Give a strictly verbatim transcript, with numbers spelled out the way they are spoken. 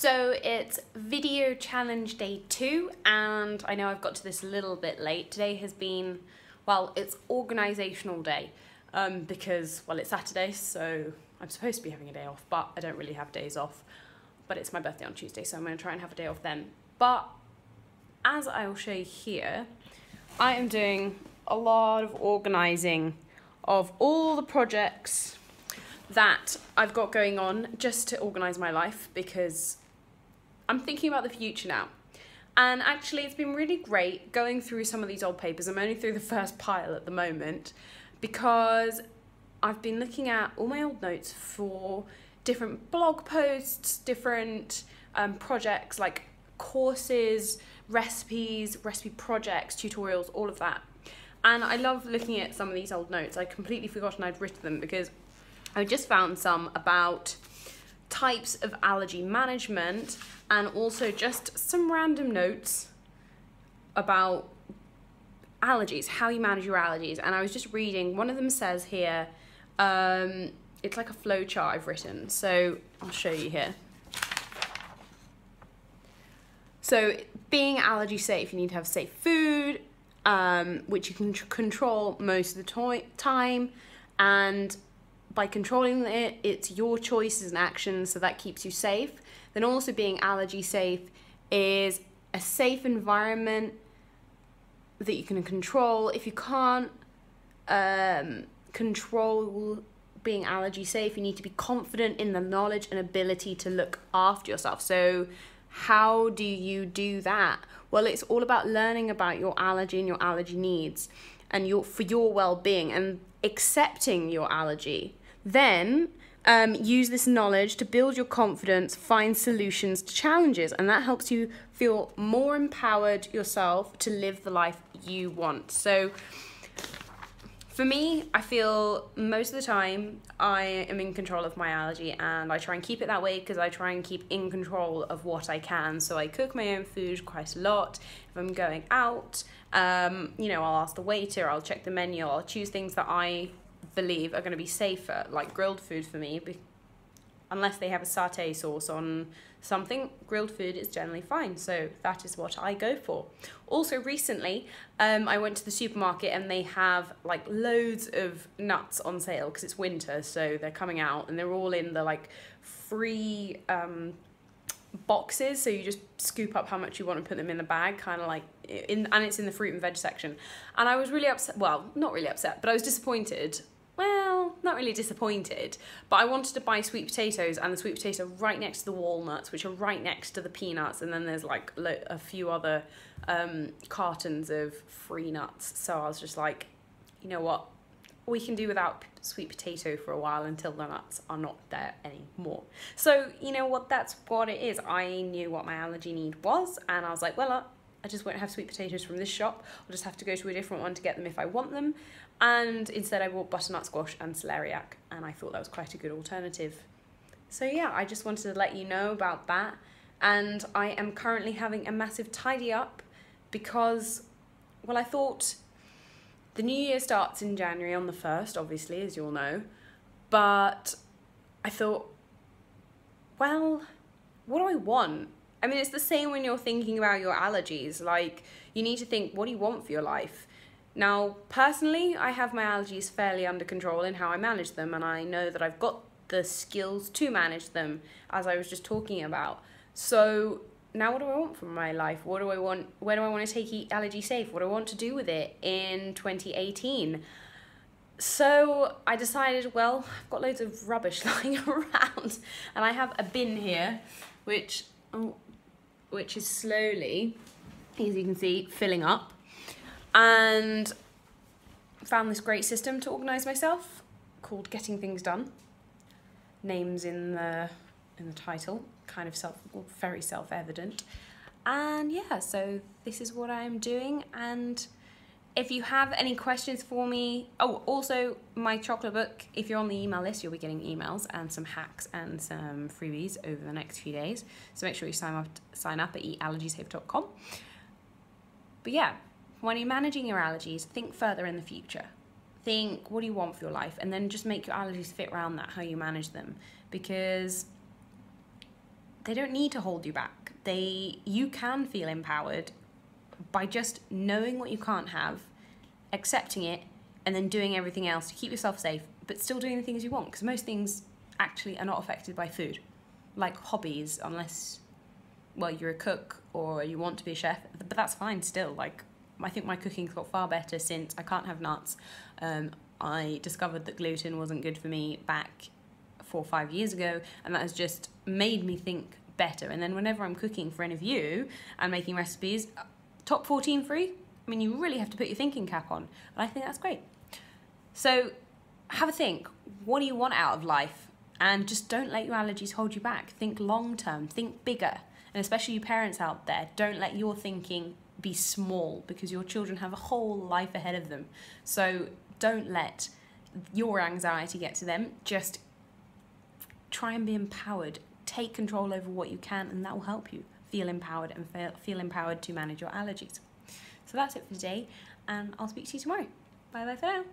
So it's video challenge day two, and I know I've got to this a little bit late. Today has been, well, it's organisational day um, because, well, it's Saturday, so I'm supposed to be having a day off, but I don't really have days off. But it's my birthday on Tuesday, so I'm going to try and have a day off then. But as I will show you here, I am doing a lot of organising of all the projects that I've got going on just to organise my life, because I'm thinking about the future now. And actually it's been really great going through some of these old papers. I'm only through the first pile at the moment because I've been looking at all my old notes for different blog posts, different um, projects like courses, recipes, recipe projects, tutorials, all of that. And I love looking at some of these old notes. I'd completely forgotten I'd written them because I just found some about types of allergy management, and also just some random notes about allergies, how you manage your allergies. And I was just reading, one of them says here, um, it's like a flow chart I've written, so I'll show you here. So being allergy safe, you need to have safe food, um, which you can control most of the time, and by controlling it, it's your choices and actions, so that keeps you safe. Then also being allergy safe is a safe environment that you can control. If you can't um, control being allergy safe, you need to be confident in the knowledge and ability to look after yourself. So how do you do that? Well, it's all about learning about your allergy and your allergy needs and your for your well-being, and accepting your allergy. Then um, use this knowledge to build your confidence, find solutions to challenges, and that helps you feel more empowered yourself to live the life you want. So for me, I feel most of the time I am in control of my allergy, and I try and keep it that way because I try and keep in control of what I can. So I cook my own food quite a lot. If I'm going out, um, you know, I'll ask the waiter, I'll check the menu, I'll choose things that I believe are going to be safer, like grilled food for me. Unless they have a satay sauce on something, grilled food is generally fine, so that is what I go for. Also recently, um, I went to the supermarket and they have like loads of nuts on sale because it's winter, so they're coming out, and they're all in the like free um, boxes, so you just scoop up how much you want and put them in the bag, kind of like, in, and it's in the fruit and veg section. And I was really upset, well, not really upset, but I was disappointed. Well, not really disappointed, but I wanted to buy sweet potatoes, and the sweet potato right next to the walnuts, which are right next to the peanuts, and then there's like a few other um, cartons of free nuts. So I was just like, you know what, we can do without sweet potato for a while until the nuts are not there anymore. So you know what, that's what it is. I knew what my allergy need was, and I was like, well, I just won't have sweet potatoes from this shop. I'll just have to go to a different one to get them if I want them. And instead I bought butternut squash and celeriac, and I thought that was quite a good alternative. So yeah, I just wanted to let you know about that. And I am currently having a massive tidy up because, well, I thought the new year starts in January on the first, obviously, as you all know, but I thought, well, what do I want? I mean, it's the same when you're thinking about your allergies. Like, you need to think, what do you want for your life? Now, personally, I have my allergies fairly under control in how I manage them, and I know that I've got the skills to manage them, as I was just talking about. So now what do I want from my life? What do I want? Where do I want to take Eat Allergy Safe? What do I want to do with it in twenty eighteen? So I decided, well, I've got loads of rubbish lying around, and I have a bin here, which... Oh, which is slowly, as you can see, filling up, and found this great system to organise myself called Getting Things Done. Names in the in the title, kind of self, very self-evident. And yeah, so this is what I'm doing. And if you have any questions for me, oh, also my chocolate book, if you're on the email list, you'll be getting emails and some hacks and some freebies over the next few days. So make sure you sign up, sign up at eat allergy safe dot com. But yeah, when you're managing your allergies, think further in the future. Think, what do you want for your life? And then just make your allergies fit around that, how you manage them. Because They don't need to hold you back. They, you can feel empowered by just knowing what you can't have, accepting it, and then doing everything else to keep yourself safe, but still doing the things you want, because most things actually are not affected by food. Like hobbies, unless, well, you're a cook or you want to be a chef, but that's fine still. Like, I think my cooking's got far better since I can't have nuts. Um, I discovered that gluten wasn't good for me back four or five years ago, and that has just made me think better. And then whenever I'm cooking for any of you and making recipes, top fourteen free, I mean, you really have to put your thinking cap on, and I think that's great. So have a think, what do you want out of life? And just don't let your allergies hold you back. Think long term, think bigger. And especially you parents out there, don't let your thinking be small, because your children have a whole life ahead of them. So don't let your anxiety get to them. Just try and be empowered. Take control over what you can, and that will help you feel empowered and feel, feel empowered to manage your allergies. So that's it for today, and I'll speak to you tomorrow. Bye bye for now.